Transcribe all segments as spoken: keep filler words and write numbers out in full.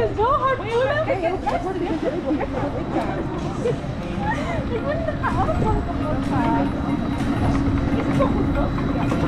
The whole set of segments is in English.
is so hard. Wait, wait, wait, wait,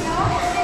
Yeah,